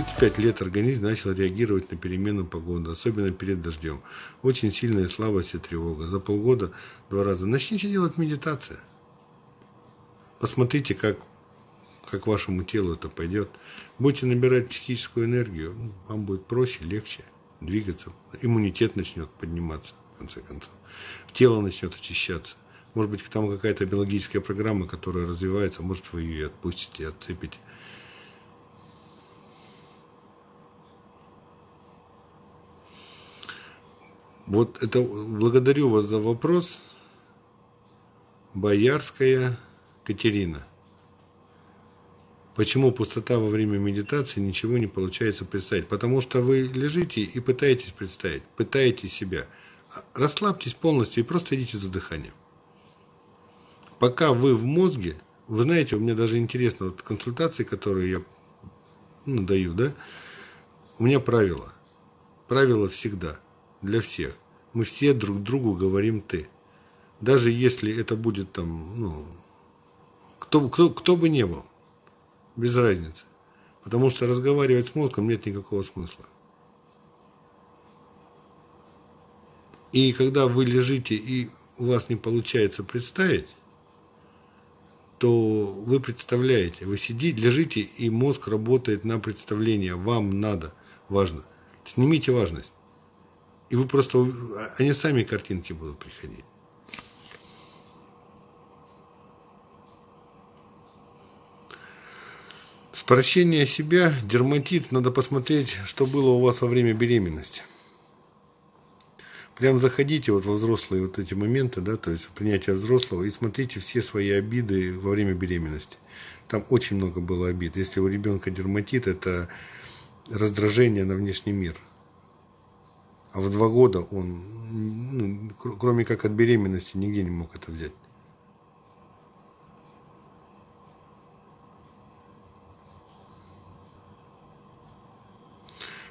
35 лет организм начал реагировать на перемену погоды, особенно перед дождем. Очень сильная слабость и тревога. За полгода 2 раза. Начните делать медитацию. Посмотрите, как вашему телу это пойдет. Будете набирать психическую энергию, вам будет проще, легче двигаться. Иммунитет начнет подниматься, в конце концов. Тело начнет очищаться. Может быть, там какая-то биологическая программа, которая развивается, может, вы ее отпустите, отцепите. Вот это благодарю вас за вопрос. Боярская Екатерина. Почему пустота во время медитации, ничего не получается представить? Потому что вы лежите и пытаетесь представить, пытаетесь себя. Расслабьтесь полностью и просто идите за дыханием. Пока вы в мозге, вы знаете, у меня даже интересно, вот консультации, которые я даю, да, у меня правило. Правило всегда, для всех. Мы все друг другу говорим «ты». Даже если это будет там, кто бы ни был, без разницы. Потому что разговаривать с мозгом нет никакого смысла. И когда вы лежите и у вас не получается представить, то вы представляете, вы сидите, лежите, и мозг работает на представление. Вам надо, важно. Снимите важность. И вы просто, они сами картинки будут приходить. Спрощение себя, дерматит, надо посмотреть, что было у вас во время беременности. Прям заходите вот во взрослые вот эти моменты, да, то есть принятие взрослого, и смотрите все свои обиды во время беременности. Там очень много было обид. Если у ребенка дерматит, это раздражение на внешний мир. А в 2 года он, кроме как от беременности, нигде не мог это взять.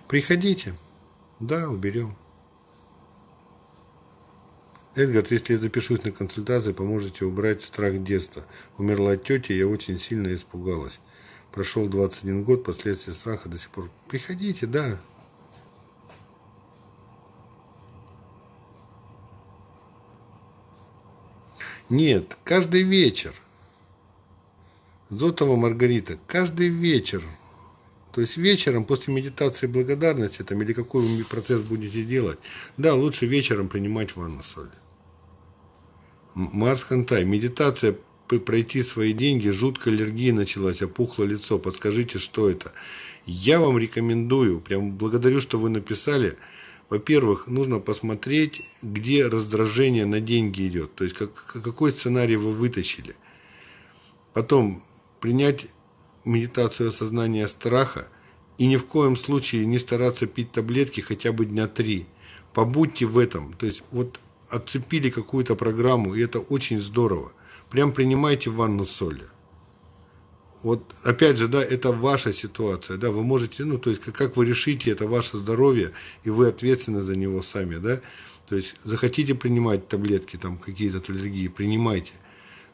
Приходите, да, уберем. Эдгард, если я запишусь на консультации, поможете убрать страх детства. Умерла тетя, я очень сильно испугалась. Прошел 21 год, последствия страха до сих пор. Приходите, да. Нет, каждый вечер. Зотова Маргарита, каждый вечер. То есть вечером после медитации благодарности там, или какой вы процесс будете делать, да, лучше вечером принимать ванну с солью. Марс Хантай. Медитация пройти свои деньги, жуткая аллергия началась, опухло лицо. Подскажите, что это? Я вам рекомендую, прям благодарю, что вы написали. Во-первых, нужно посмотреть, где раздражение на деньги идет. То есть какой сценарий вы вытащили. Потом принять медитацию осознания страха и ни в коем случае не стараться пить таблетки хотя бы дня 3. Побудьте в этом. То есть вот отцепили какую-то программу, и это очень здорово. Прям принимайте ванну с солью. Вот опять же, да, это ваша ситуация, да, вы можете, то есть как вы решите, это ваше здоровье, и вы ответственны за него сами, да. То есть захотите принимать таблетки, там какие-то от аллергии, принимайте.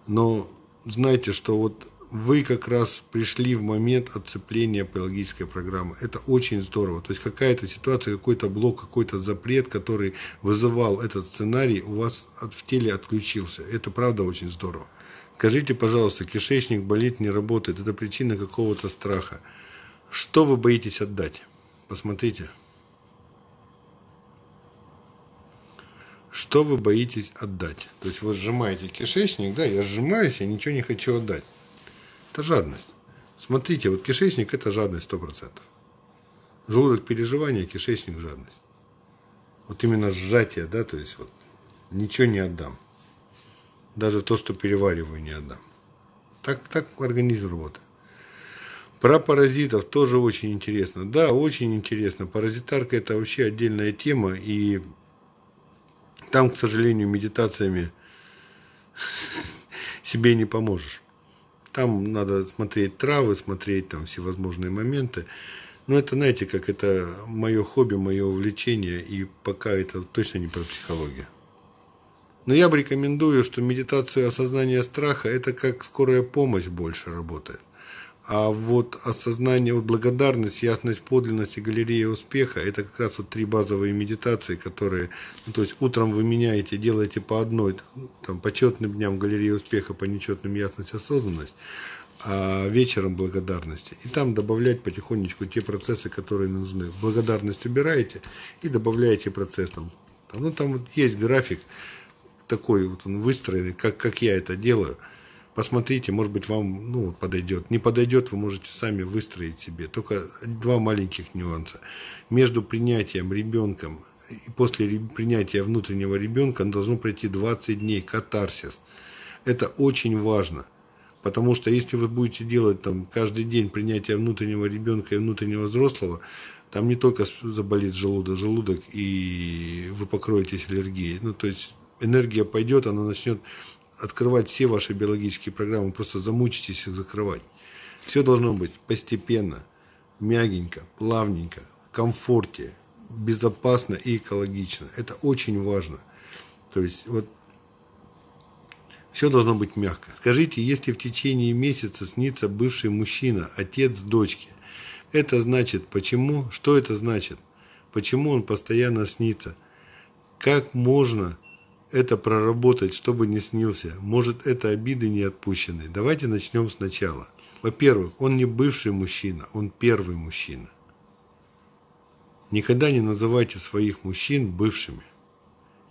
Но знайте, что вот вы как раз пришли в момент отцепления биологической программы. Это очень здорово. То есть какая-то ситуация, какой-то блок, какой-то запрет, который вызывал этот сценарий, у вас в теле отключился. Это правда очень здорово. Скажите, пожалуйста, кишечник болит, не работает. Это причина какого-то страха. Что вы боитесь отдать? Посмотрите. Что вы боитесь отдать? То есть вы сжимаете кишечник, да, я сжимаюсь, я ничего не хочу отдать. Это жадность. Смотрите, вот кишечник – это жадность 100%. Желудок – переживание, кишечник – жадность. Вот именно сжатие, да, то есть вот ничего не отдам. Даже то, что перевариваю, не отдам. Так организм работает. Про паразитов тоже очень интересно. Да, очень интересно. Паразитарка – это вообще отдельная тема. И там, к сожалению, медитациями себе не поможешь. Там надо смотреть травы, смотреть там всевозможные моменты. Но это, знаете, как это мое хобби, мое увлечение. И пока это точно не про психологию. Но я бы рекомендую, что медитация осознания страха – это как скорая помощь больше работает. А вот осознание, вот благодарность, ясность, подлинность и галерея успеха – это как раз вот три базовые медитации, которые, ну, то есть утром вы меняете, делаете по одной, там, по четным дням галерея успеха, по нечетным ясность, осознанность, а вечером благодарности. И там добавлять потихонечку те процессы, которые нужны. Благодарность убираете и добавляете процесс. Ну, там вот есть график такой, вот он выстроенный, как я это делаю. Посмотрите, может быть, вам, ну, подойдет. Не подойдет, вы можете сами выстроить себе. Только два маленьких нюанса. Между принятием ребенком и после принятия внутреннего ребенка должно пройти 20 дней, катарсис. Это очень важно. Потому что если вы будете делать там каждый день принятие внутреннего ребенка и внутреннего взрослого, там не только заболит желудок и вы покроетесь аллергией. Ну, то есть энергия пойдет, она начнет открывать все ваши биологические программы, просто замучитесь их закрывать. Все должно быть постепенно, мягенько, плавненько, в комфорте, безопасно и экологично. Это очень важно. То есть вот все должно быть мягко. Скажите, если в течение месяца снится бывший мужчина, отец дочки, это значит почему? Что это значит? Почему он постоянно снится? Как можно это проработать, чтобы не снился? Может, это обиды не отпущенные? Давайте начнем сначала. Во-первых, он не бывший мужчина, он первый мужчина. Никогда не называйте своих мужчин бывшими.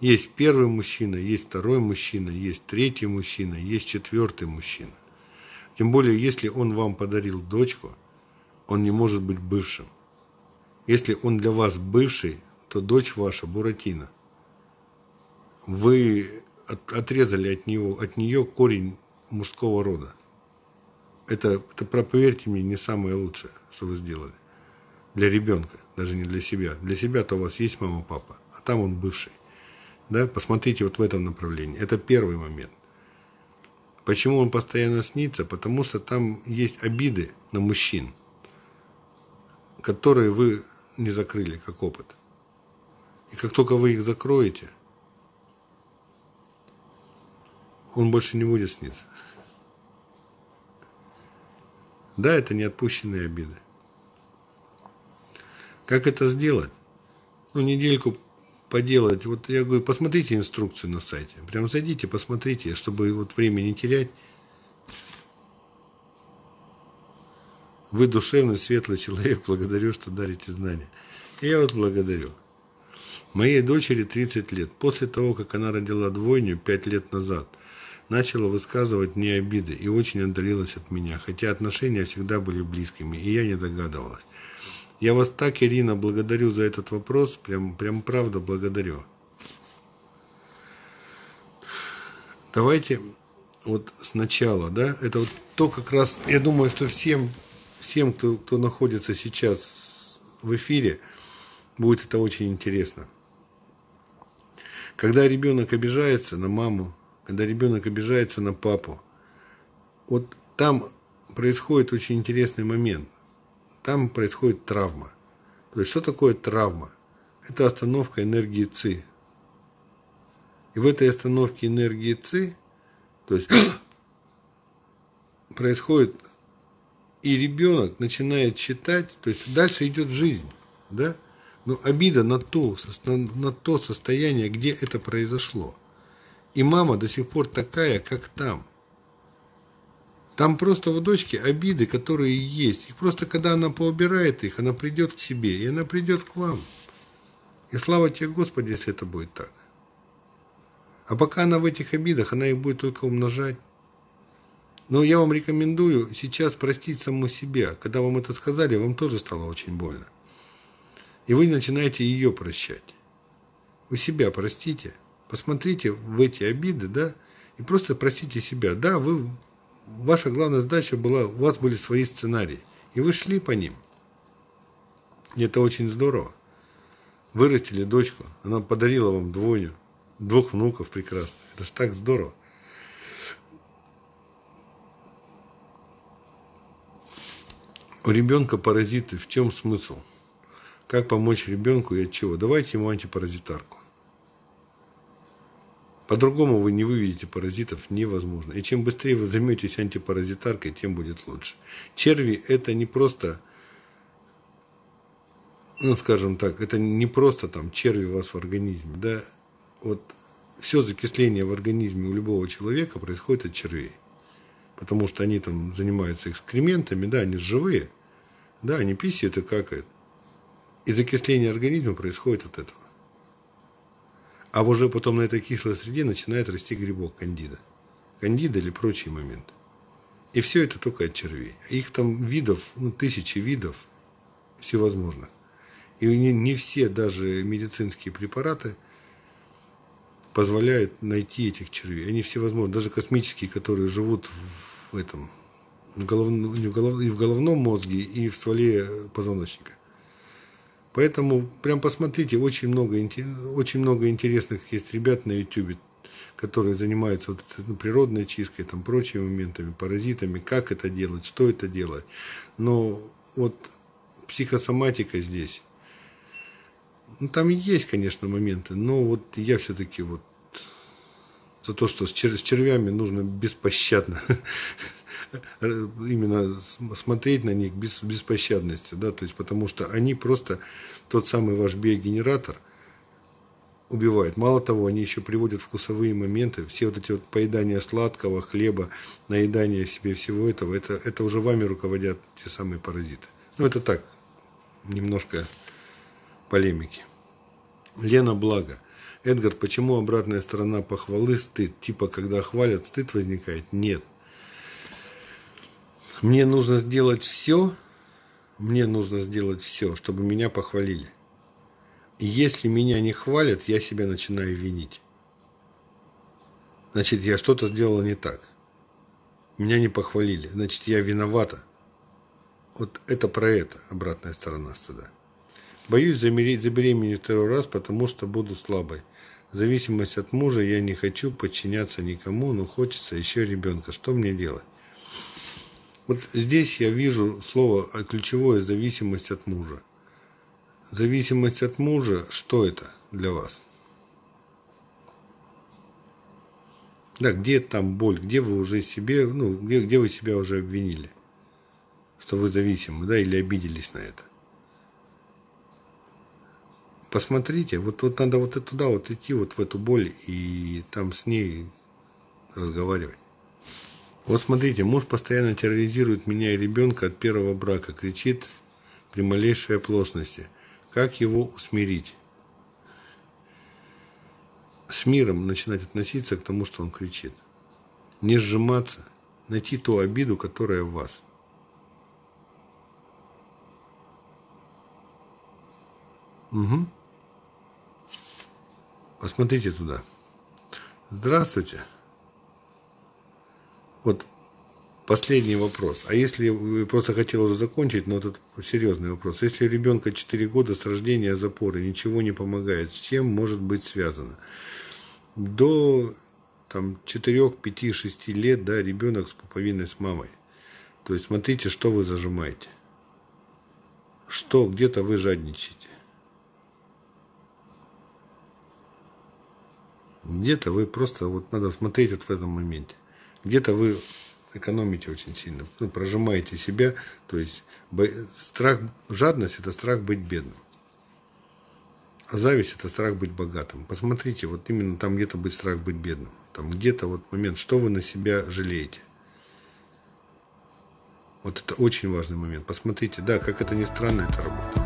Есть первый мужчина, есть второй мужчина, есть третий мужчина, есть четвертый мужчина. Тем более, если он вам подарил дочку, он не может быть бывшим. Если он для вас бывший, то дочь ваша Буратино. Вы отрезали от нее корень мужского рода. Это, поверьте мне, не самое лучшее, что вы сделали. Для ребенка, даже не для себя. Для себя-то у вас есть мама, папа, а там он бывший. Да? Посмотрите вот в этом направлении. Это первый момент. Почему он постоянно снится? Потому что там есть обиды на мужчин, которые вы не закрыли как опыт. И как только вы их закроете, он больше не будет сниться. Да, это не отпущенные обиды. Как это сделать? Ну, недельку поделать. Вот я говорю, посмотрите инструкцию на сайте. Прям зайдите, посмотрите, чтобы вот время не терять. Вы душевный, светлый человек. Благодарю, что дарите знания. И я вот благодарю. Моей дочери 30 лет. После того, как она родила двойню 5 лет назад, начала высказывать мне обиды и очень отдалилась от меня, хотя отношения всегда были близкими, и я не догадывалась. Я вас так, Ирина, благодарю за этот вопрос, прям правда благодарю. Давайте вот сначала, да, это вот то как раз, я думаю, что всем кто находится сейчас в эфире, будет это очень интересно. Когда ребенок обижается на маму, когда ребенок обижается на папу, вот там происходит очень интересный момент. Там происходит травма. То есть, что такое травма? Это остановка энергии ЦИ. И в этой остановке энергии ЦИ, то есть, происходит, и ребенок начинает считать, то есть, дальше идет жизнь, да? Но обида на то состояние, где это произошло. И мама до сих пор такая, как там. Там просто у дочки обиды, которые есть. И просто когда она поубирает их, она придет к себе, и она придет к вам. И слава тебе, Господи, если это будет так. А пока она в этих обидах, она их будет только умножать. Но я вам рекомендую сейчас простить саму себя. Когда вам это сказали, вам тоже стало очень больно. И вы начинаете ее прощать. Вы себя простите. Посмотрите в эти обиды, да, и просто простите себя. Да, ваша главная задача была, у вас были свои сценарии, и вы шли по ним. И это очень здорово. Вырастили дочку, она подарила вам двойню, двух внуков прекрасно. Это же так здорово. У ребенка паразиты, в чем смысл? Как помочь ребенку и от чего? Давайте ему антипаразитарку. По-другому вы не выведете паразитов невозможно. И чем быстрее вы займетесь антипаразитаркой, тем будет лучше. Черви это не просто, ну скажем так, это не просто там черви у вас в организме. Да? Вот все закисление в организме у любого человека происходит от червей. Потому что они там занимаются экскрементами, да, они живые, да, они писают и какают. И закисление организма происходит от этого. А уже потом на этой кислой среде начинает расти грибок кандида. Кандида или прочие моменты. И все это только от червей. Их там видов, ну, тысячи видов всевозможных. И не все даже медицинские препараты позволяют найти этих червей. Они всевозможны. Даже космические, которые живут в этом, в головном мозге и в стволе позвоночника. Поэтому прям посмотрите, очень много интересных есть ребят на YouTube, которые занимаются вот, ну, природной чисткой, там, прочими моментами, паразитами, как это делать, что это делать. Но вот психосоматика здесь, ну, там есть, конечно, моменты, но вот я все-таки вот за то, что с червями нужно беспощадно именно смотреть на них без беспощадности, да, то есть потому что они просто тот самый ваш биогенератор убивают. Мало того, они еще приводят вкусовые моменты, все вот эти вот поедания сладкого, хлеба, наедание в себе всего этого, это уже вами руководят те самые паразиты. Ну это так, немножко полемики. Лена Благо. Эдгард, почему обратная сторона похвалы стыд? Типа, когда хвалят, стыд возникает? Нет. Мне нужно сделать все, чтобы меня похвалили. И если меня не хвалят, я себя начинаю винить. Значит, я что-то сделала не так. Меня не похвалили. Значит, я виновата. Вот это про это, обратная сторона стыда. Боюсь забеременеть второй раз, потому что буду слабой. Зависимость от мужа, я не хочу подчиняться никому, но хочется еще ребенка. Что мне делать? Вот здесь я вижу слово ключевое «зависимость от мужа». Зависимость от мужа, что это для вас? Да, где там боль, где вы уже себе, ну, где вы себя уже обвинили, что вы зависимы, да, или обиделись на это. Посмотрите, вот надо вот туда вот идти, вот в эту боль и там с ней разговаривать. Вот смотрите, муж постоянно терроризирует меня и ребенка от первого брака, кричит при малейшей оплошности. Как его усмирить? С миром начинать относиться к тому, что он кричит. Не сжиматься, найти ту обиду, которая в вас. Угу. Посмотрите туда. Здравствуйте. Вот последний вопрос. А если, просто хотел уже закончить, но это серьезный вопрос. Если у ребенка 4 года с рождения запоры, ничего не помогает, с чем может быть связано? До там, 4, 5, 6 лет, да, ребенок с пуповиной с мамой. То есть смотрите, что вы зажимаете. Что где-то вы жадничаете. Где-то вы просто, вот надо смотреть вот в этом моменте. Где-то вы экономите очень сильно, ну, прожимаете себя, то есть страх, жадность – это страх быть бедным, а зависть – это страх быть богатым. Посмотрите, вот именно там где-то будет страх быть бедным, там где-то вот момент, что вы на себя жалеете. Вот это очень важный момент. Посмотрите, да, как это ни странно, это работает.